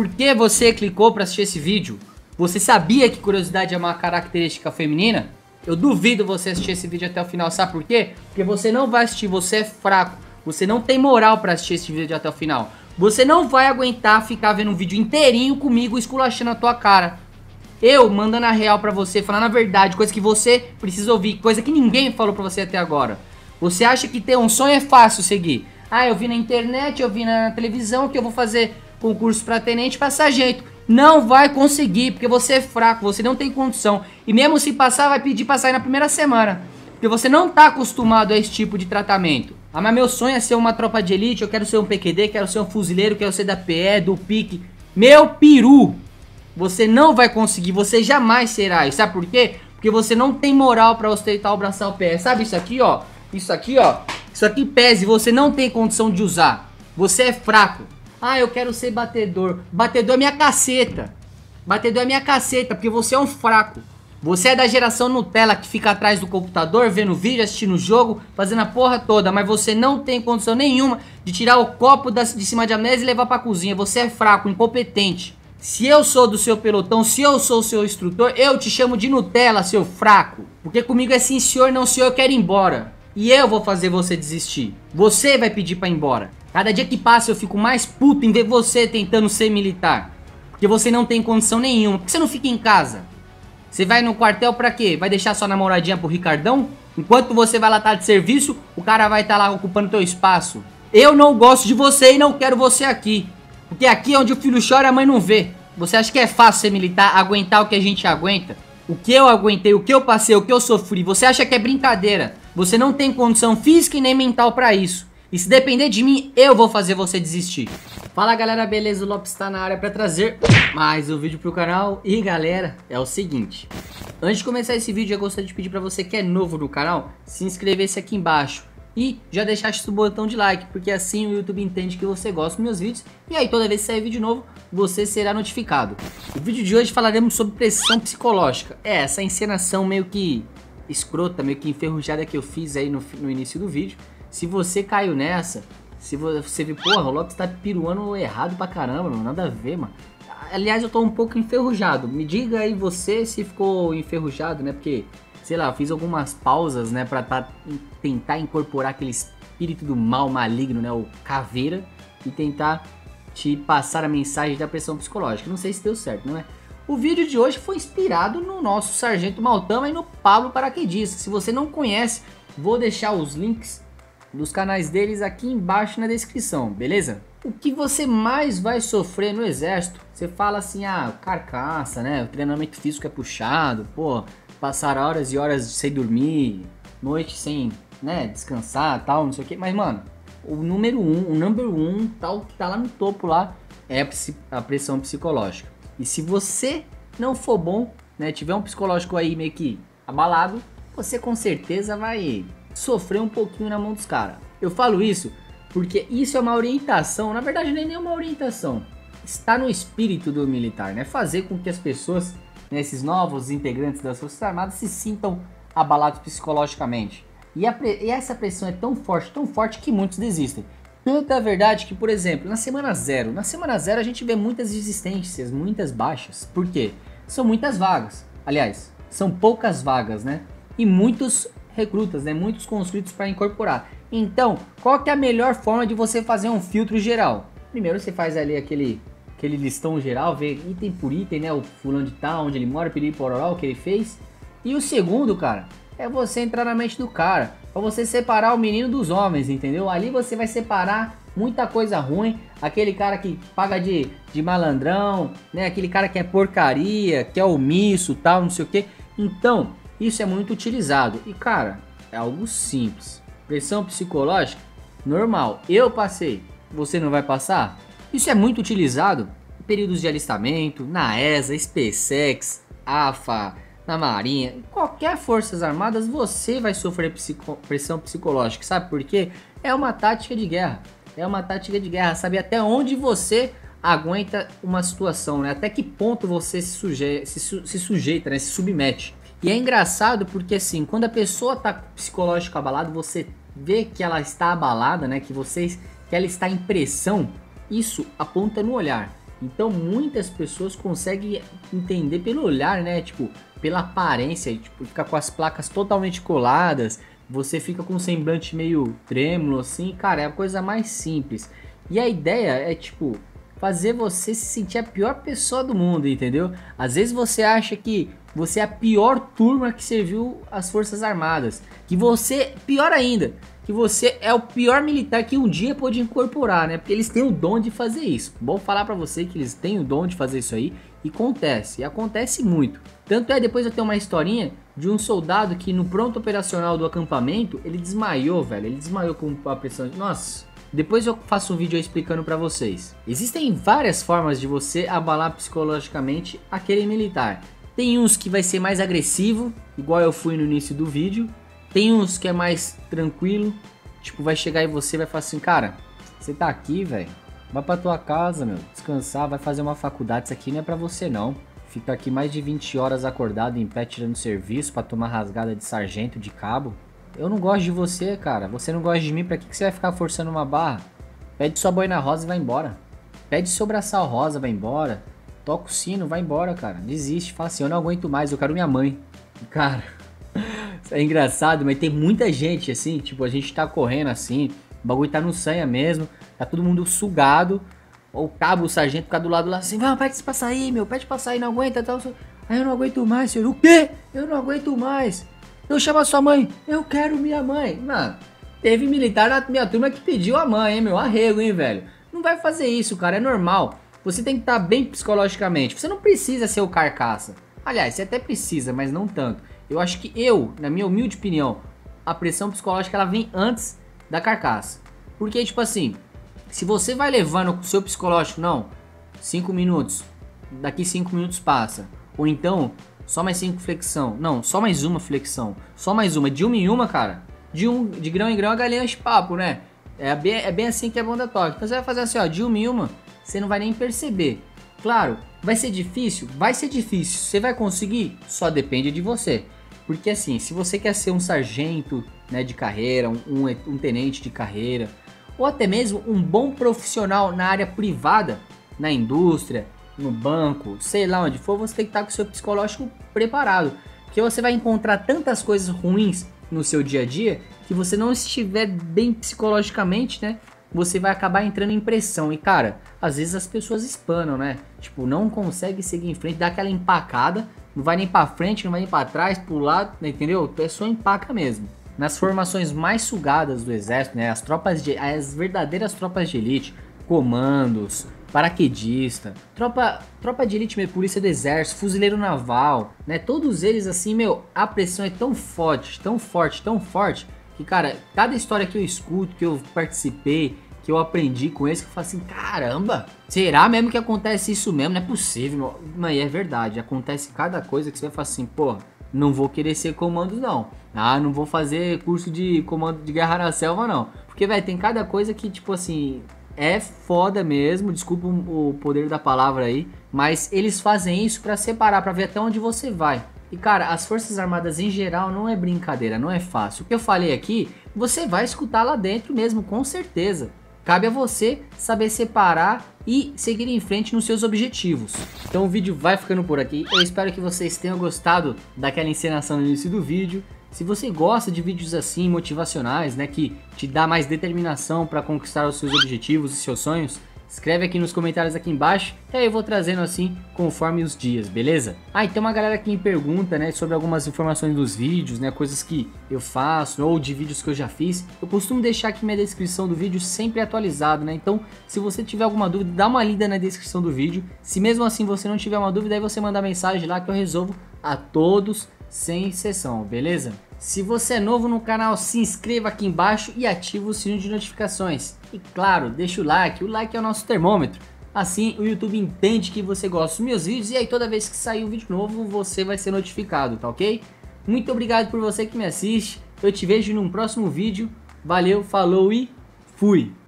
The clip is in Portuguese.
Por que você clicou para assistir esse vídeo? Você sabia que curiosidade é uma característica feminina? Eu duvido você assistir esse vídeo até o final, sabe por quê? Porque você não vai assistir, você é fraco. Você não tem moral para assistir esse vídeo até o final. Você não vai aguentar ficar vendo um vídeo inteirinho comigo esculachando a tua cara. Eu mandando a real pra você, falando a verdade, coisa que você precisa ouvir, coisa que ninguém falou pra você até agora. Você acha que ter um sonho é fácil seguir? Ah, eu vi na internet, eu vi na televisão que eu vou fazer concurso pra tenente, pra sargento. Não vai conseguir, porque você é fraco, você não tem condição. E mesmo se passar, vai pedir pra sair na primeira semana. Porque você não tá acostumado a esse tipo de tratamento. Ah, mas meu sonho é ser uma tropa de elite, eu quero ser um PQD, quero ser um fuzileiro, quero ser da PE, do PIC. Meu peru! Você não vai conseguir, você jamais será. E sabe por quê? Porque você não tem moral pra ostentar o braçal PE. Sabe isso aqui, ó? Isso aqui, ó. Isso aqui pesa e você não tem condição de usar. Você é fraco. Ah, eu quero ser batedor. Batedor é minha caceta. Batedor é minha caceta, porque você é um fraco. Você é da geração Nutella que fica atrás do computador, vendo vídeo, assistindo jogo, fazendo a porra toda. Mas você não tem condição nenhuma de tirar o copo de cima da mesa e levar pra cozinha. Você é fraco, incompetente. Se eu sou do seu pelotão, se eu sou o seu instrutor, eu te chamo de Nutella, seu fraco. Porque comigo é sim senhor, não senhor, eu quero ir embora. E eu vou fazer você desistir. Você vai pedir pra ir embora. Cada dia que passa eu fico mais puto em ver você tentando ser militar. Porque você não tem condição nenhuma. Por que você não fica em casa? Você vai no quartel pra quê? Vai deixar sua namoradinha pro Ricardão? Enquanto você vai lá estar de serviço, o cara vai estar lá ocupando teu espaço. Eu não gosto de você e não quero você aqui. Porque aqui é onde o filho chora e a mãe não vê. Você acha que é fácil ser militar, aguentar o que a gente aguenta? O que eu aguentei, o que eu passei, o que eu sofri. Você acha que é brincadeira? Você não tem condição física e nem mental pra isso. E se depender de mim, eu vou fazer você desistir. Fala galera, beleza? O Lopes tá na área pra trazer mais um vídeo pro canal. E galera, é o seguinte. Antes de começar esse vídeo, eu gostaria de pedir pra você que é novo no canal, se inscrever-se aqui embaixo. E já deixasse o botão de like, porque assim o YouTube entende que você gosta dos meus vídeos. E aí toda vez que sair vídeo novo, você será notificado. O vídeo de hoje falaremos sobre pressão psicológica. É, essa encenação meio que escrota, meio que enferrujada que eu fiz aí no início do vídeo. Se você caiu nessa, se você viu, porra, o Lopes tá piruando errado pra caramba, mano, nada a ver, mano. Aliás, eu tô um pouco enferrujado. Me diga aí você se ficou enferrujado, né? Porque, sei lá, eu fiz algumas pausas, né? Pra tentar incorporar aquele espírito do mal maligno, né? O caveira. E tentar te passar a mensagem da pressão psicológica. Não sei se deu certo, não é? O vídeo de hoje foi inspirado no nosso Sargento Mautama e no Pablo Paraquedista. Se você não conhece, vou deixar os links dos canais deles aqui embaixo na descrição, beleza? O que você mais vai sofrer no exército? Você fala assim, ah, carcaça, né? O treinamento físico é puxado, pô, passar horas e horas sem dormir, noite sem, né, descansar, tal, não sei o que. Mas, mano, o número um, o number um, tal, que tá lá no topo lá, é a pressão psicológica. E se você não for bom, né, tiver um psicológico aí meio que abalado, você com certeza vai sofrer um pouquinho na mão dos caras. Eu falo isso porque isso é uma orientação, na verdade nem é uma orientação, está no espírito do militar, né? Fazer com que as pessoas, né, esses novos integrantes das Forças Armadas se sintam abalados psicologicamente. E essa pressão é tão forte que muitos desistem. Tanto é verdade que, por exemplo, na semana zero a gente vê muitas desistências, muitas baixas. Por quê? São muitas vagas. Aliás, são poucas vagas, né? E muitos recrutas, né? Muitos conscritos para incorporar. Então, qual que é a melhor forma de você fazer um filtro geral? Primeiro você faz ali aquele listão geral, vê item por item, né? O fulano de tal, onde ele mora, piriporó, o que ele fez. E o segundo, cara, é você entrar na mente do cara, para você separar o menino dos homens, entendeu? Ali você vai separar muita coisa ruim, aquele cara que paga de malandrão, né? Aquele cara que é porcaria, que é omisso, tal, não sei o que. Então, isso é muito utilizado. E, cara, é algo simples. Pressão psicológica, normal. Eu passei, você não vai passar? Isso é muito utilizado em períodos de alistamento, na ESA, SpaceX, AFA, na Marinha. Em qualquer Forças Armadas, você vai sofrer pressão psicológica. Sabe por quê? É uma tática de guerra. É uma tática de guerra. Sabe até onde você aguenta uma situação, né? Até que ponto você se sujeita, né? Se submete. E é engraçado porque, assim, quando a pessoa tá com o psicológico abalado, você vê que ela está abalada, né? Que ela está em pressão, isso aponta no olhar. Então muitas pessoas conseguem entender pelo olhar, né? Tipo, pela aparência, tipo, fica com as placas totalmente coladas, você fica com um semblante meio trêmulo assim, cara, é a coisa mais simples. E a ideia é, tipo, fazer você se sentir a pior pessoa do mundo, entendeu? Às vezes você acha que você é a pior turma que serviu as Forças Armadas, que você, pior ainda, que você é o pior militar que um dia pôde incorporar, né? Porque eles têm o dom de fazer isso. Bom falar pra você que eles têm o dom de fazer isso aí, e acontece, muito. Tanto é, depois eu tenho uma historinha de um soldado que no pronto operacional do acampamento, ele desmaiou, velho, ele desmaiou com a pressão, nossa, depois eu faço um vídeo explicando pra vocês. Existem várias formas de você abalar psicologicamente aquele militar. Tem uns que vai ser mais agressivo, igual eu fui no início do vídeo. Tem uns que é mais tranquilo, tipo, vai chegar e você vai falar assim, cara, você tá aqui, velho, vai pra tua casa, meu, descansar, vai fazer uma faculdade, isso aqui não é pra você não. Fica aqui mais de 20 horas acordado em pé tirando serviço pra tomar rasgada de sargento, de cabo. Eu não gosto de você, cara, você não gosta de mim, pra que você vai ficar forçando uma barra? Pede sua boina rosa e vai embora. Pede seu braçal rosa, vai embora. Toca o sino, vai embora, cara, desiste, fala assim, eu não aguento mais, eu quero minha mãe. Cara... É engraçado, mas tem muita gente assim, tipo, a gente tá correndo assim, o bagulho tá no sanha mesmo, tá todo mundo sugado, ou o cabo, o sargento fica do lado lá assim, vai, pede pra sair, meu, pede pra sair, não aguenta, tal, aí eu não aguento mais, senhor, o quê? Eu não aguento mais, eu chamo a sua mãe, eu quero minha mãe, mano, teve militar na minha turma que pediu a mãe, hein, meu, arrego, hein, velho, não vai fazer isso, cara, é normal, você tem que estar bem psicologicamente, você não precisa ser o carcaça, aliás, você até precisa, mas não tanto. Eu acho que eu, na minha humilde opinião, a pressão psicológica ela vem antes da carcaça. Porque, tipo assim, se você vai levando o seu psicológico, não, 5 minutos, daqui 5 minutos passa. Ou então, só mais 5 flexão. Não, só mais uma flexão. Só mais uma. De uma em uma, cara. De grão em grão a galinha enche papo, né? É bem assim que é bom da toque. Então você vai fazer assim, ó, de uma em uma, você não vai nem perceber. Claro, vai ser difícil? Vai ser difícil. Você vai conseguir? Só depende de você. Porque assim, se você quer ser um sargento, né, de carreira, um tenente de carreira, ou até mesmo um bom profissional na área privada, na indústria, no banco, sei lá onde for, você tem que estar com o seu psicológico preparado. Porque você vai encontrar tantas coisas ruins no seu dia a dia, que você não estiver bem psicologicamente, né, você vai acabar entrando em pressão. E cara, às vezes as pessoas espanam, né, tipo, não consegue seguir em frente, dá aquela empacada, não vai nem pra frente, não vai nem pra trás, pro lado, entendeu? A pessoa empaca mesmo. Nas formações mais sugadas do exército, né, as verdadeiras tropas de elite, comandos, paraquedista, tropa de elite, polícia do exército, fuzileiro naval, né, todos eles assim, meu, a pressão é tão forte, tão forte, tão forte, que cara, cada história que eu escuto, que eu participei, que eu aprendi com eles, que eu falo assim, caramba, será mesmo que acontece isso mesmo? Não é possível, meu. Mas é verdade, acontece cada coisa que você vai falar assim, pô, não vou querer ser comando não, ah, não vou fazer curso de comando de guerra na selva não, porque, velho, tem cada coisa que, tipo assim, é foda mesmo, desculpa o poder da palavra aí, mas eles fazem isso pra separar, pra ver até onde você vai. E cara, as Forças Armadas em geral não é brincadeira, não é fácil. O que eu falei aqui, você vai escutar lá dentro mesmo, com certeza. Cabe a você saber separar e seguir em frente nos seus objetivos. Então o vídeo vai ficando por aqui. Eu espero que vocês tenham gostado daquela encenação no início do vídeo. Se você gosta de vídeos assim, motivacionais, né, que te dá mais determinação para conquistar os seus objetivos e seus sonhos, escreve aqui nos comentários aqui embaixo, que aí eu vou trazendo assim conforme os dias, beleza? Ah, e tem uma galera que me pergunta, né, sobre algumas informações dos vídeos, né, coisas que eu faço ou de vídeos que eu já fiz. Eu costumo deixar aqui minha descrição do vídeo sempre atualizado, né, então se você tiver alguma dúvida, dá uma lida na descrição do vídeo. Se mesmo assim você não tiver uma dúvida, aí você manda mensagem lá que eu resolvo a todos sem exceção, beleza? Se você é novo no canal, se inscreva aqui embaixo e ativa o sininho de notificações. E claro, deixa o like é o nosso termômetro. Assim o YouTube entende que você gosta dos meus vídeos e aí toda vez que sair um vídeo novo você vai ser notificado, tá ok? Muito obrigado por você que me assiste, eu te vejo num próximo vídeo, valeu, falou e fui!